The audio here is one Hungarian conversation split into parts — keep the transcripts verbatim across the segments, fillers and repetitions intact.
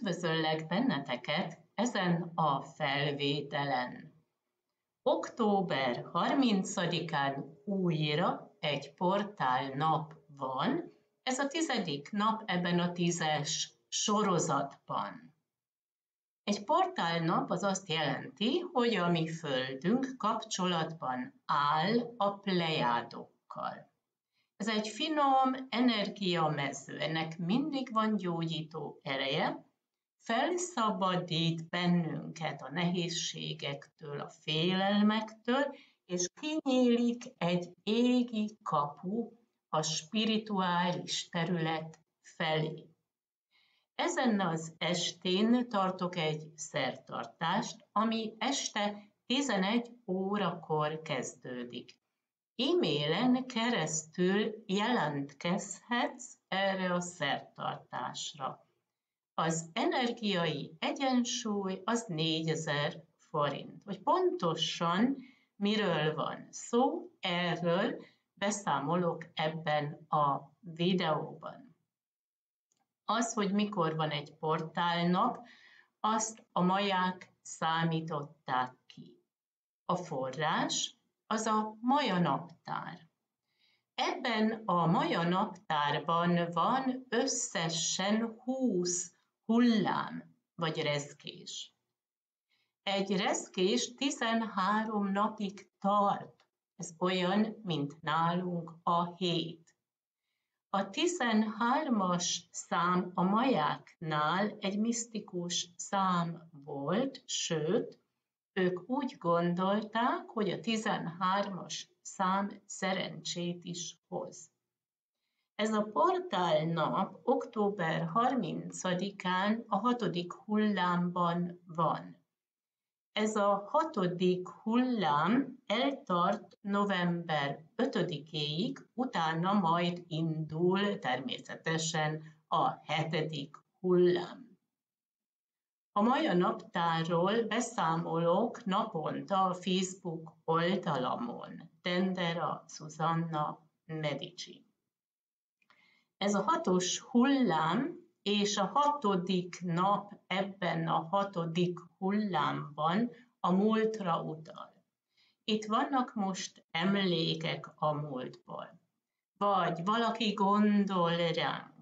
Üdvözöllek benneteket ezen a felvételen. október harmincadikán újra egy portálnap van, ez a tizedik nap ebben a tízes sorozatban. Egy portálnap az azt jelenti, hogy a mi Földünk kapcsolatban áll a plejádokkal. Ez egy finom energiamező, ennek mindig van gyógyító ereje, felszabadít bennünket a nehézségektől, a félelmektől, és kinyílik egy égi kapu a spirituális terület felé. Ezen az estén tartok egy szertartást, ami este tizenegy órakor kezdődik. E-mailen keresztül jelentkezhetsz erre a szertartásra. Az energiai egyensúly az négyezer forint. Hogy pontosan miről van szó, erről beszámolok ebben a videóban. Az, hogy mikor van egy portálnap, azt a maják számították ki. A forrás az a maja naptár. Ebben a maja naptárban van összesen húsz hullám, vagy rezgés. Egy rezgés tizenhárom napig tart, ez olyan, mint nálunk a hét. A tizenhármas szám a majáknál egy misztikus szám volt, sőt, ők úgy gondolták, hogy a tizenhármas szám szerencsét is hoz. Ez a portálnap október harmincadikán a hatodik hullámban van. Ez a hatodik hullám eltart november ötödikéig, utána majd indul természetesen a hetedik hullám. A maja naptárról beszámolok naponta a Facebook oldalamon, Dendera Susanna Medici. Ez a hatos hullám és a hatodik nap ebben a hatodik hullámban a múltra utal. Itt vannak most emlékek a múltból, vagy valaki gondol rám.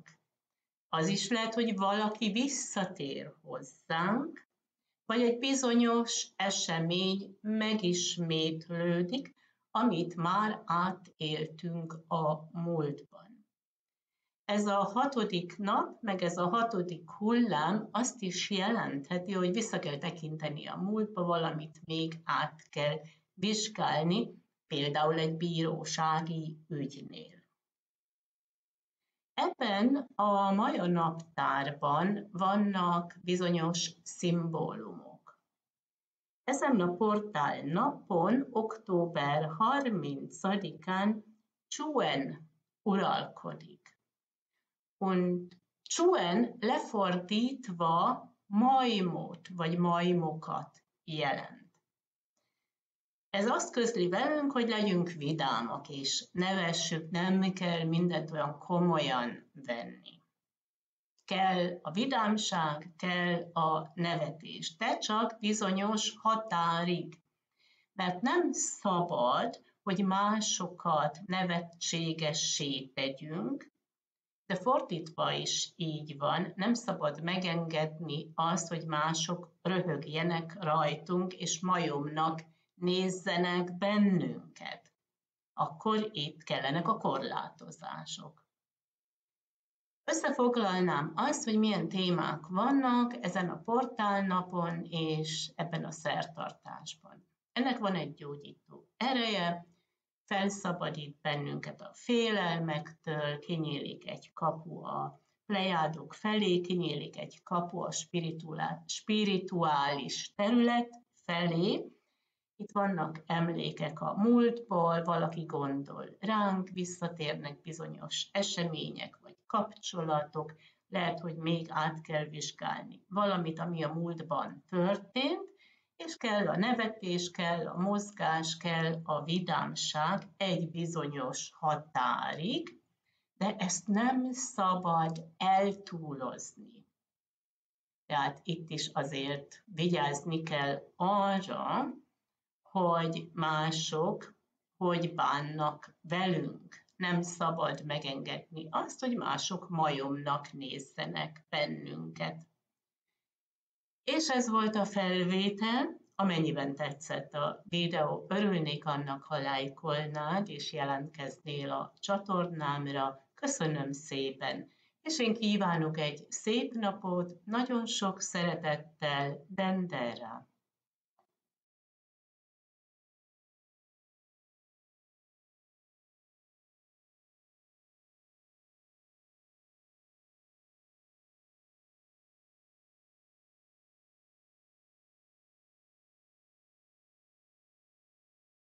Az is lehet, hogy valaki visszatér hozzánk, vagy egy bizonyos esemény megismétlődik, amit már átéltünk a múltban. Ez a hatodik nap, meg ez a hatodik hullám azt is jelentheti, hogy vissza kell tekinteni a múltba, valamit még át kell vizsgálni, például egy bírósági ügynél. Ebben a maja naptárban vannak bizonyos szimbólumok. Ezen a portál napon, október harmincadikán Chuen uralkodik. Und Chuen lefordítva majmot vagy majmokat jelent. Ez azt közli velünk, hogy legyünk vidámak, és ne vessük, nem kell mindent olyan komolyan venni. Kell a vidámság, kell a nevetés, de csak bizonyos határig. Mert nem szabad, hogy másokat nevetségessé tegyünk, de fordítva is így van, nem szabad megengedni azt, hogy mások röhögjenek rajtunk, és majomnak nézzenek bennünket, akkor itt kellenek a korlátozások. Összefoglalnám azt, hogy milyen témák vannak ezen a portálnapon és ebben a szertartásban. Ennek van egy gyógyító ereje, felszabadít bennünket a félelmektől, kinyílik egy kapu a plejádok felé, kinyílik egy kapu a spirituális terület felé. Itt vannak emlékek a múltból, valaki gondol ránk, visszatérnek bizonyos események vagy kapcsolatok, lehet, hogy még át kell vizsgálni valamit, ami a múltban történt, és kell a nevetés, kell a mozgás, kell a vidámság egy bizonyos határig, de ezt nem szabad eltúlozni. Tehát itt is azért vigyázni kell arra, hogy mások hogy bánnak velünk. Nem szabad megengedni azt, hogy mások majomnak nézzenek bennünket. És ez volt a felvétel. Amennyiben tetszett a videó, örülnék annak, ha lájkolnád és jelentkeznél a csatornámra. Köszönöm szépen! És én kívánok egy szép napot, nagyon sok szeretettel, Dendera!